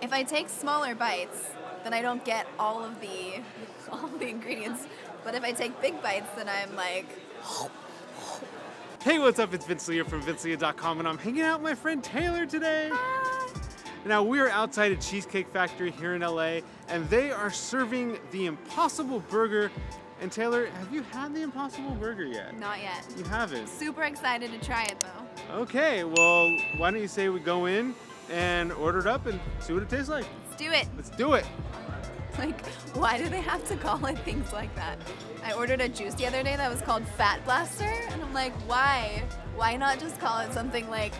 If I take smaller bites, then I don't get all of the ingredients. But if I take big bites, then I'm like... Hey, what's up? It's Vince Lee from VinceLee.com, and I'm hanging out with my friend Taylor today. Ah. Now, we are outside at Cheesecake Factory here in LA, and they are serving the Impossible Burger. And Taylor, have you had the Impossible Burger yet? Not yet. You haven't? Super excited to try it, though. Okay, well, why don't you say we go in and order it up and see what it tastes like? Let's do it. Let's do it. Like, why do they have to call it things like that? I ordered a juice the other day that was called Fat Blaster, and I'm like, why? Why not just call it something like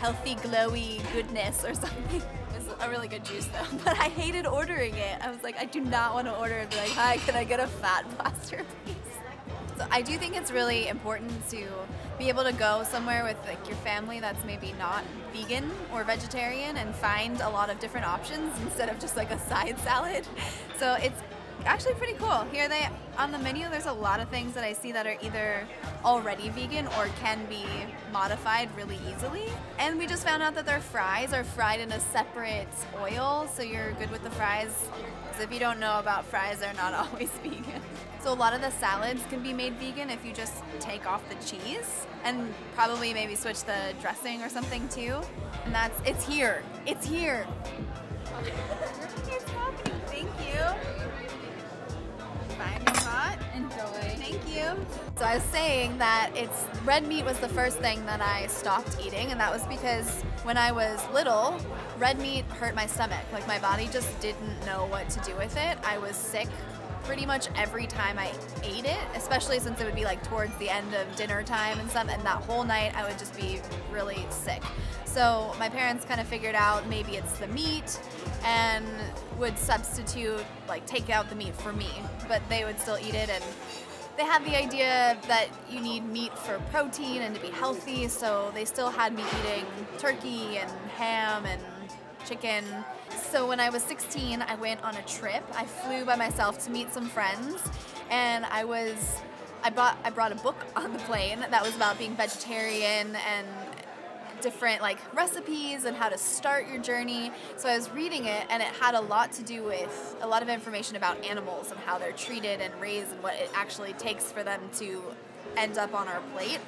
healthy, glowy goodness or something? It's a really good juice though, but I hated ordering it. I was like, I do not want to order it. Be like, hi, can I get a Fat Blaster, please? So I do think it's really important to be able to go somewhere with like your family that's maybe not vegan or vegetarian and find a lot of different options instead of just like a side salad. So it's actually pretty cool. Here they, on the menu, there's a lot of things that I see that are either already vegan or can be modified really easily. And we just found out that their fries are fried in a separate oil, so you're good with the fries. Because if you don't know about fries, they're not always vegan. So a lot of the salads can be made vegan if you just take off the cheese and probably maybe switch the dressing or something too. And that's, it's here. It's here. It's happening. Thank you. Enjoy. Thank you. So I was saying that it's red meat was the first thing that I stopped eating, and that was because when I was little, red meat hurt my stomach. Like my body just didn't know what to do with it. I was sick pretty much every time I ate it, especially since it would be like towards the end of dinner time and stuff, and that whole night I would just be really sick. So my parents kind of figured out maybe it's the meat and would substitute, like take out the meat for me, but they would still eat it, and they had the idea that you need meat for protein and to be healthy, so they still had me eating turkey and ham and chicken. So when I was 16, I went on a trip. I flew by myself to meet some friends, and I brought a book on the plane that was about being vegetarian and different like recipes and how to start your journey. So I was reading it, and it had a lot to do with a lot of information about animals and how they're treated and raised and what it actually takes for them to end up on our plate.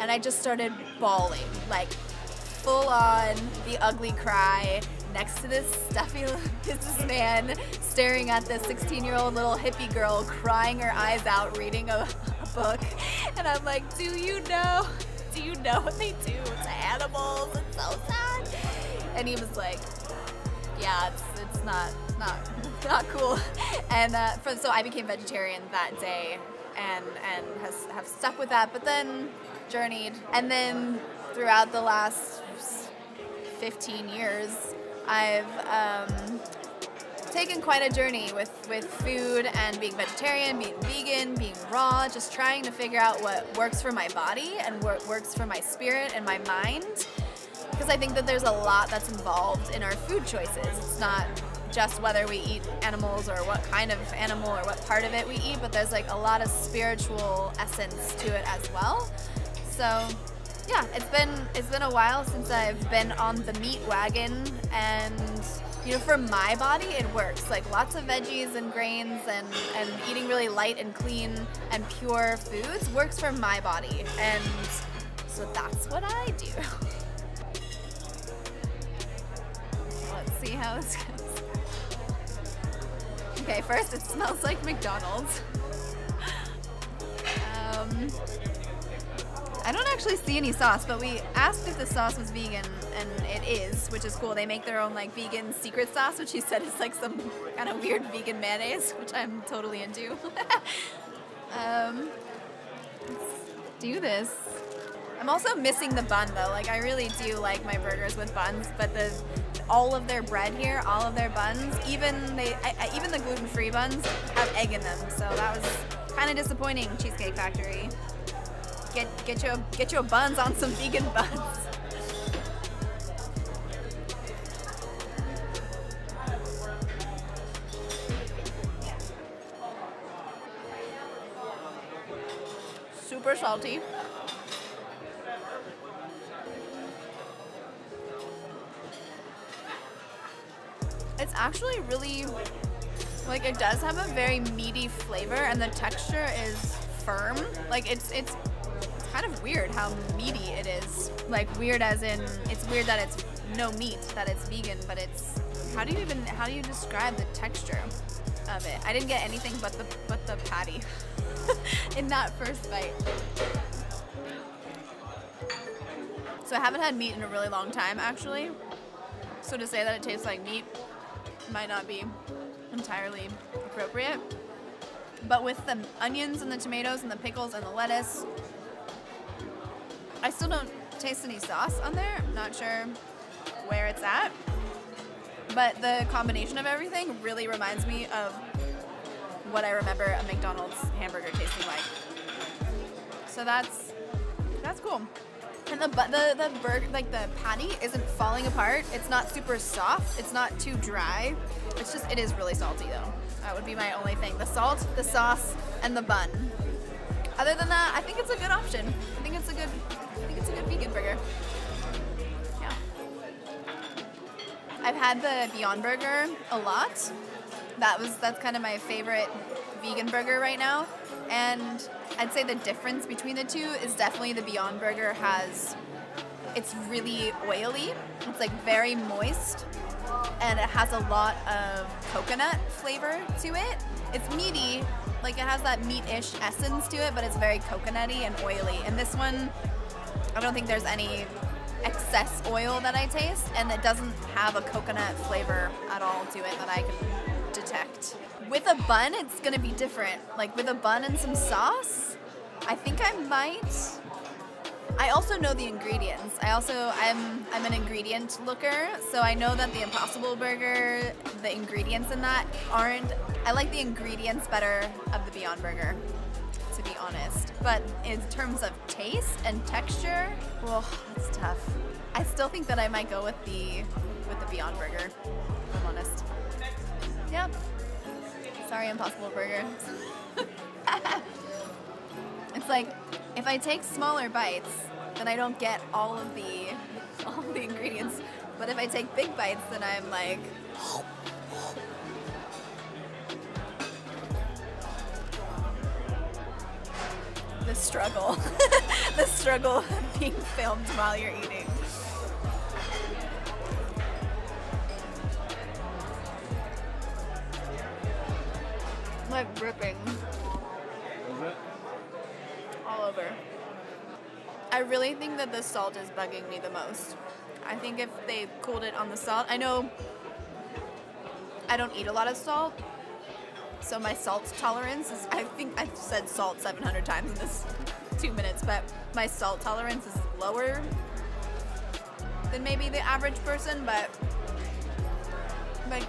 And I just started bawling, like full on the ugly cry next to this stuffy businessman staring at this 16-year-old little hippie girl crying her eyes out reading a book. And I'm like, do you know what they do to animals? It's so sad. And he was like, yeah, it's not cool. And so I became vegetarian that day, and have stuck with that, but then journeyed. And then throughout the last 15 years, I've taken quite a journey with food and being vegetarian, being vegan, being raw, just trying to figure out what works for my body and what works for my spirit and my mind, because I think that there's a lot that's involved in our food choices. It's not just whether we eat animals or what kind of animal or what part of it we eat, but there's like a lot of spiritual essence to it as well. So yeah, it's been a while since I've been on the meat wagon, and you know, for my body, it works. Like lots of veggies and grains and eating really light and clean and pure foods works for my body. And so that's what I do. Let's see how this goes. Okay, first it smells like McDonald's. I don't actually see any sauce, but we asked if the sauce was vegan, and it is, which is cool. They make their own like vegan secret sauce, which he said is like some kind of weird vegan mayonnaise, which I'm totally into. Let's do this. I'm also missing the bun though. Like I really do like my burgers with buns, but all of their bread here, all of their buns, even the gluten-free buns have egg in them. So that was kind of disappointing, Cheesecake Factory. Get your buns on some vegan buns. Super salty. It's actually really, like, it does have a very meaty flavor, and the texture is firm. Like, it's kind of weird how meaty it is. Like, weird as in, it's weird that it's no meat, that it's vegan, but it's, how do you describe the texture of it? I didn't get anything but the patty in that first bite. So I haven't had meat in a really long time, actually. So to say that it tastes like meat might not be entirely appropriate. But with the onions and the tomatoes and the pickles and the lettuce, I still don't taste any sauce on there. I'm not sure where it's at. But the combination of everything really reminds me of what I remember a McDonald's hamburger tasting like. So that's cool. And the burger, like the patty isn't falling apart. It's not super soft. It's not too dry. It's just, it is really salty though. That would be my only thing. The salt, the sauce, and the bun. Other than that, I think it's a good option. I think it's a good vegan burger. Yeah. I've had the Beyond Burger a lot. That's kind of my favorite vegan burger right now. And I'd say the difference between the two is definitely the Beyond Burger it's really oily, it's like very moist, and it has a lot of coconut flavor to it. It's meaty, like it has that meat-ish essence to it, but it's very coconutty and oily. And this one, I don't think there's any excess oil that I taste, and it doesn't have a coconut flavor at all to it that I can detect. With a bun, it's gonna be different. Like with a bun and some sauce, I think I might. I also know the ingredients. I'm an ingredient looker, so I know that the Impossible Burger, the ingredients in that aren't, I like the ingredients better of the Beyond Burger, to be honest. But in terms of taste and texture, well, that's tough. I still think that I might go with the Beyond Burger, if I'm honest. Yep. Sorry, Impossible Burger. It's like, if I take smaller bites, then I don't get all of the ingredients. But if I take big bites, then I'm like... The struggle. The struggle of being filmed while you're eating. Like dripping. Is it? All over. I really think that the salt is bugging me the most. I think if they cooled it on the salt, I know I don't eat a lot of salt, so my salt tolerance is, I think I've said salt 700 times in this 2 minutes, but my salt tolerance is lower than maybe the average person, but like,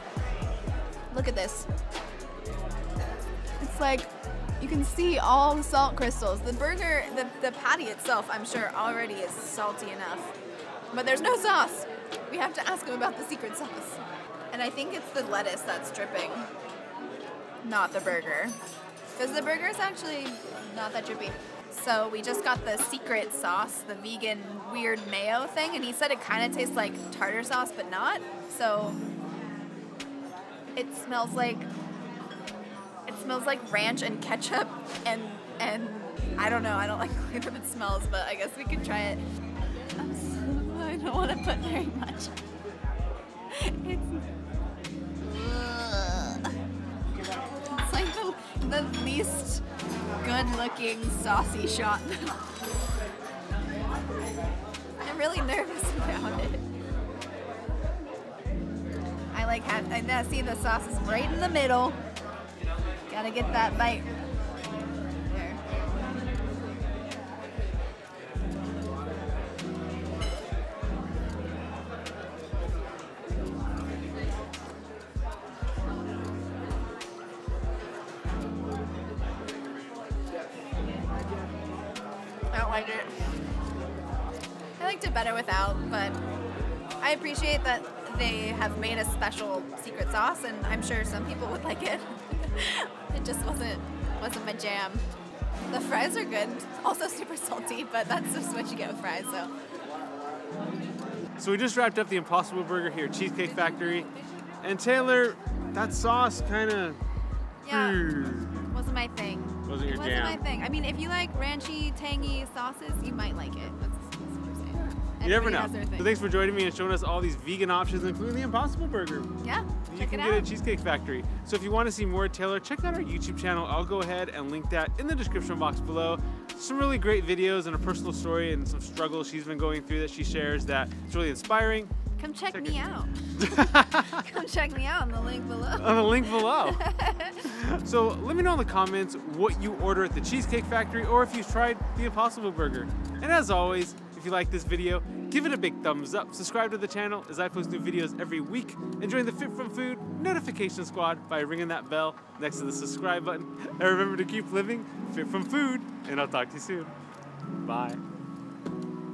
look at this. It's like, you can see all the salt crystals. The burger, the patty itself, I'm sure already is salty enough, but there's no sauce. We have to ask him about the secret sauce. And I think it's the lettuce that's dripping, not the burger. Because the burger is actually not that drippy. So we just got the secret sauce, the vegan weird mayo thing, and he said it kind of tastes like tartar sauce, but not. So it smells like ranch and ketchup and I don't know, I don't like the way that it smells, but I guess we could try it. I don't want to put very much. It's like the least good-looking saucy shot. I'm really nervous about it. I like how, and now see the sauce is right in the middle. Gotta get that bite there. I don't like it. I liked it better without, but I appreciate that they have made a special secret sauce, and I'm sure some people would like it. It just wasn't my jam. The fries are good, also super salty, but that's just what you get with fries, so. So we just wrapped up the Impossible Burger here at Cheesecake Factory, And Taylor, that sauce kind of... Yeah, wasn't my thing. Wasn't your jam. Wasn't my thing. I mean, if you like ranchy, tangy sauces, you might like it. That's what I'm saying. You never know. So thanks for joining me and showing us all these vegan options, including the Impossible Burger. Yeah, check it out. You can get it at Cheesecake Factory. So if you want to see more Taylor, check out our YouTube channel. I'll go ahead and link that in the description box below. Some really great videos and a personal story and some struggles she's been going through that she shares that it's really inspiring. Come check me out. Come check me out on the link below. On the link below. So let me know in the comments what you order at the Cheesecake Factory or if you've tried the Impossible Burger. And as always, if you like this video, give it a big thumbs up, subscribe to the channel as I post new videos every week, and join the Fit From Food notification squad by ringing that bell next to the subscribe button. And remember to keep living Fit From Food, and I'll talk to you soon. Bye.